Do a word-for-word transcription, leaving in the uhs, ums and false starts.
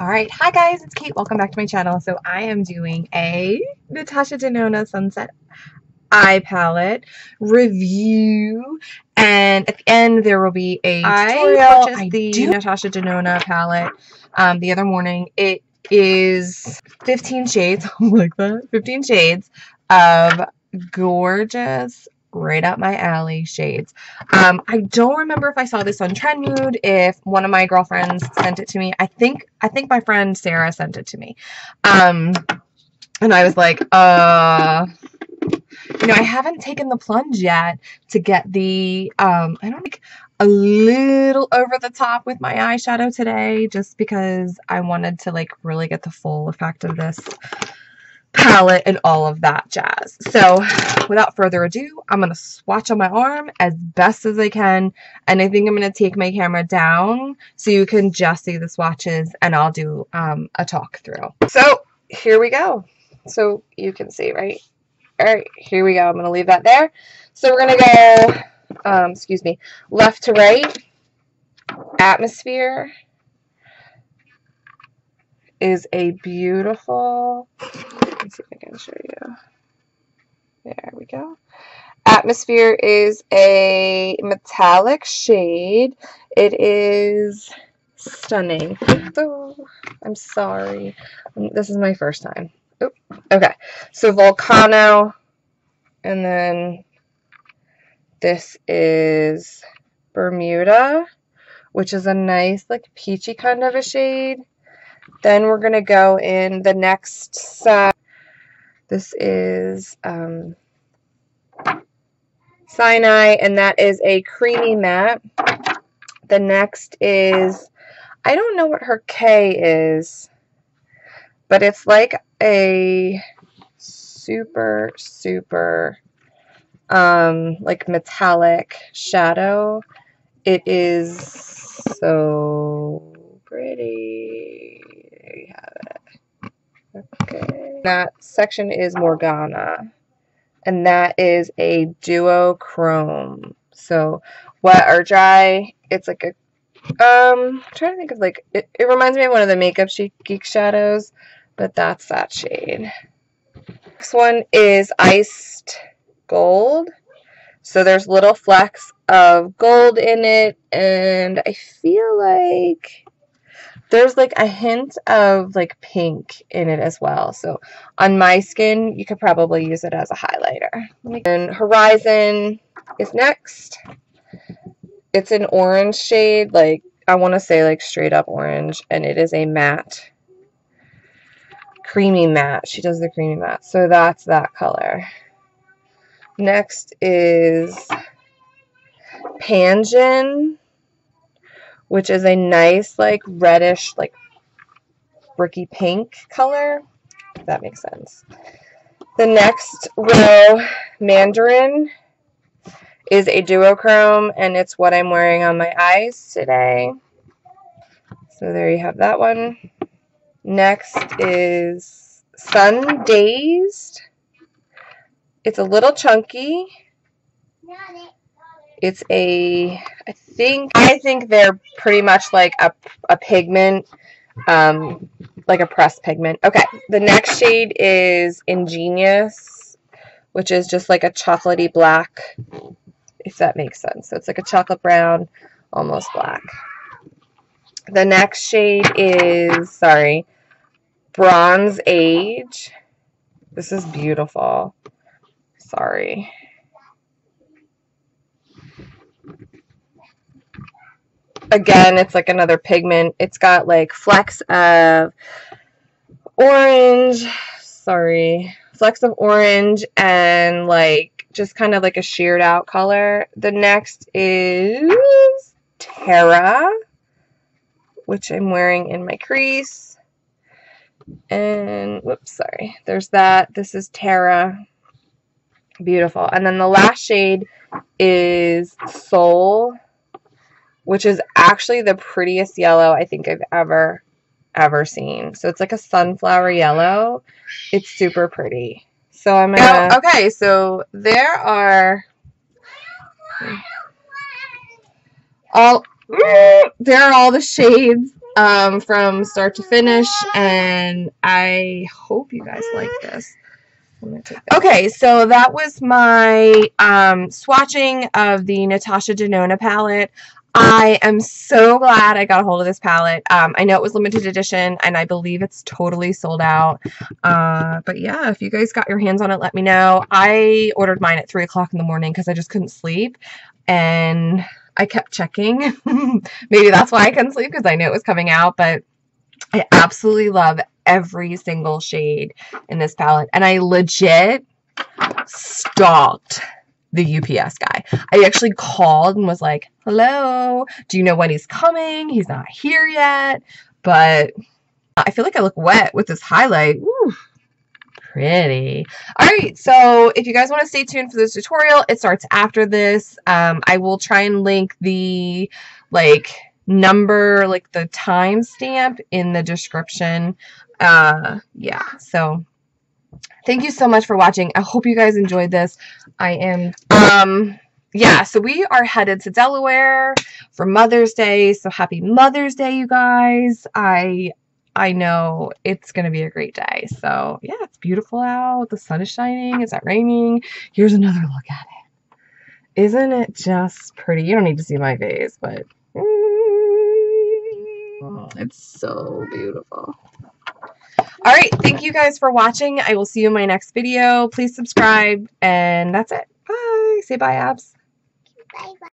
All right, hi guys, it's Kate. Welcome back to my channel. So I am doing a Natasha Denona Sunset Eye Palette review, and at the end there will be a tutorial. I purchased the I Natasha Denona palette um, the other morning. It is fifteen shades, like that, fifteen shades of gorgeous, right up my alley shades. Um, I don't remember if I saw this on Trend Mood, if one of my girlfriends sent it to me. I think I think my friend Sarah sent it to me. Um, and I was like, uh, you know, I haven't taken the plunge yet to get the, um, I don't think, a little over the top with my eyeshadow today, just because I wanted to like really get the full effect of this palette and all of that jazz. So without further ado, I'm going to swatch on my arm as best as I can, and I think I'm going to take my camera down so you can just see the swatches, and I'll do um, a talk through. So here we go. So you can see, right? All right, here we go. I'm going to leave that there. So we're going to go, um, excuse me, left to right. Atmosphere is a beautiful... Let's see if I can show you. There we go. Atmosphere is a metallic shade. It is stunning. Oh, I'm sorry. This is my first time. Oh, okay. So Volcano, and then this is Bermuda, which is a nice like peachy kind of a shade. Then we're going to go in the next side. This is um, Sinai, and that is a creamy matte. The next is, I don't know what her K is, but it's like a super, super um, like metallic shadow. It is so pretty. There you have it. Okay. That section is Morgana, and that is a duochrome. So wet or dry, it's like a um I'm trying to think of like it, it reminds me of one of the Makeup Geek shadows, but that's that shade. Next one is Iced Gold. So there's little flecks of gold in it, and I feel like there's like a hint of like pink in it as well. So on my skin, you could probably use it as a highlighter. And Horizon is next. It's an orange shade, like I want to say like straight up orange, and it is a matte, creamy matte. She does the creamy matte. So that's that color. Next is Panjin, which is a nice, like, reddish, like, bricky pink color, if that makes sense. The next row, Mandarin, is a duochrome, and it's what I'm wearing on my eyes today. So there you have that one. Next is Sun Dazed. It's a little chunky. It's a, I think, I think they're pretty much like a, a pigment, um, like a pressed pigment. Okay, the next shade is Ingenious, which is just like a chocolatey black, if that makes sense. So it's like a chocolate brown, almost black. The next shade is, sorry, Bronze Age. This is beautiful. Sorry. Again, it's like another pigment. It's got like flecks of orange, sorry, flecks of orange and like just kind of like a sheared out color. The next is Terra, which I'm wearing in my crease. And whoops, sorry. There's that. This is Terra. Beautiful. And then the last shade is Soul, which is actually the prettiest yellow I think I've ever, ever seen. So it's like a sunflower yellow. It's super pretty. So I'm gonna... Oh, okay, so there are... All, there are all the shades um, from start to finish, and I hope you guys like this. Okay, so that was my um, swatching of the Natasha Denona palette. I am so glad I got a hold of this palette. Um, I know it was limited edition, and I believe it's totally sold out. Uh, but yeah, if you guys got your hands on it, let me know. I ordered mine at three o'clock in the morning because I just couldn't sleep, and I kept checking. Maybe that's why I couldn't sleep, because I knew it was coming out, but I absolutely love every single shade in this palette, and I legit stalked the U P S guy. I actually called and was like, hello, do you know when he's coming? He's not here yet, but I feel like I look wet with this highlight. Woo, pretty. All right, so if you guys want to stay tuned for this tutorial, it starts after this. Um, I will try and link the, like, number, like, the timestamp in the description. Uh, yeah, so... Thank you so much for watching. I hope you guys enjoyed this. I am, um, yeah, so we are headed to Delaware for Mother's Day. So happy Mother's Day, you guys. I, I know it's going to be a great day. So yeah, it's beautiful out. The sun is shining. It's not raining. Here's another look at it. Isn't it just pretty? You don't need to see my face, but mm, it's so beautiful. All right, thank you guys for watching. I will see you in my next video. Please subscribe, and that's it. Bye. Say bye, abs. Bye, bye.